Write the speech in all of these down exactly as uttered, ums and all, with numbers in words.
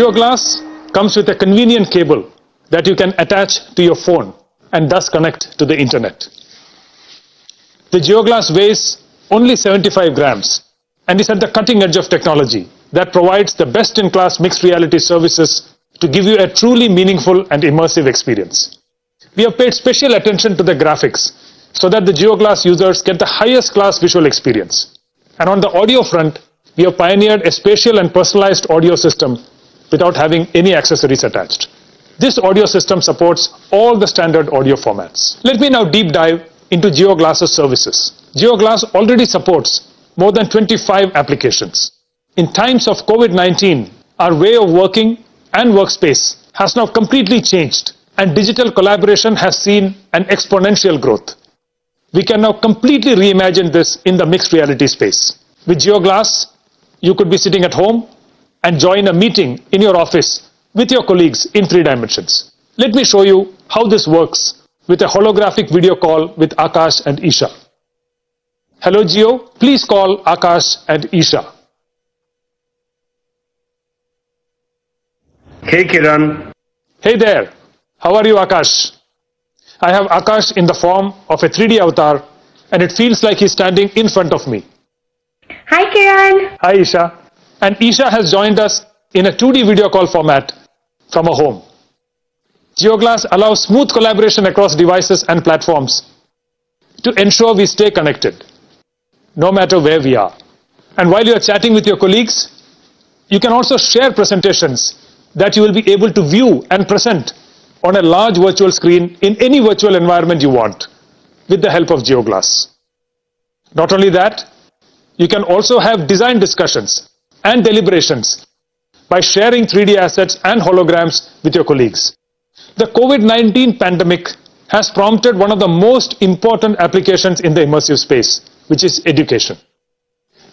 Jio Glass comes with a convenient cable that you can attach to your phone and thus connect to the internet. The Jio Glass weighs only seventy-five grams and is at the cutting edge of technology that provides the best-in-class mixed reality services to give you a truly meaningful and immersive experience. We have paid special attention to the graphics so that the Jio Glass users get the highest class visual experience. And on the audio front, we have pioneered a spatial and personalized audio system without having any accessories attached. This audio system supports all the standard audio formats. Let me now deep dive into Jio Glass's services. Jio Glass already supports more than twenty-five applications. In times of COVID nineteen, our way of working and workspace has now completely changed, and digital collaboration has seen an exponential growth. We can now completely reimagine this in the mixed reality space. With Jio Glass, you could be sitting at home and join a meeting in your office with your colleagues in three dimensions. Let me show you how this works with a holographic video call with Akash and Isha. Hello Jio, please call Akash and Isha. Hey Kiran. Hey there. How are you, Akash? I have Akash in the form of a three D avatar and it feels like he's standing in front of me. Hi Kiran. Hi Isha. And Isha has joined us in a two D video call format from her home. Jio Glass allows smooth collaboration across devices and platforms to ensure we stay connected, no matter where we are. And while you are chatting with your colleagues, you can also share presentations that you will be able to view and present on a large virtual screen in any virtual environment you want with the help of Jio Glass. Not only that, you can also have design discussions and deliberations by sharing three D assets and holograms with your colleagues. The COVID nineteen pandemic has prompted one of the most important applications in the immersive space, which is education.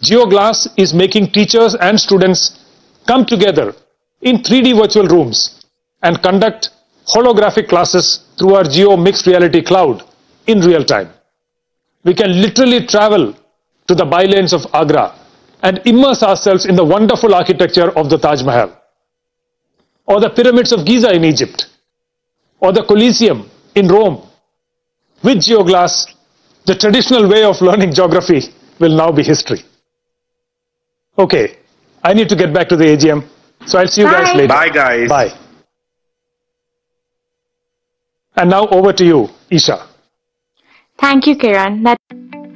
Jio Glass is making teachers and students come together in three D virtual rooms and conduct holographic classes through our Jio Mixed Reality Cloud in real time. We can literally travel to the bylanes of Agra and immerse ourselves in the wonderful architecture of the Taj Mahal, or the pyramids of Giza in Egypt, or the Colosseum in Rome. With Jio Glass, the traditional way of learning geography will now be history. Okay, I need to get back to the A G M, so I'll see you Bye. guys later. Bye guys. Bye. And now over to you, Isha. Thank you, Kiran. That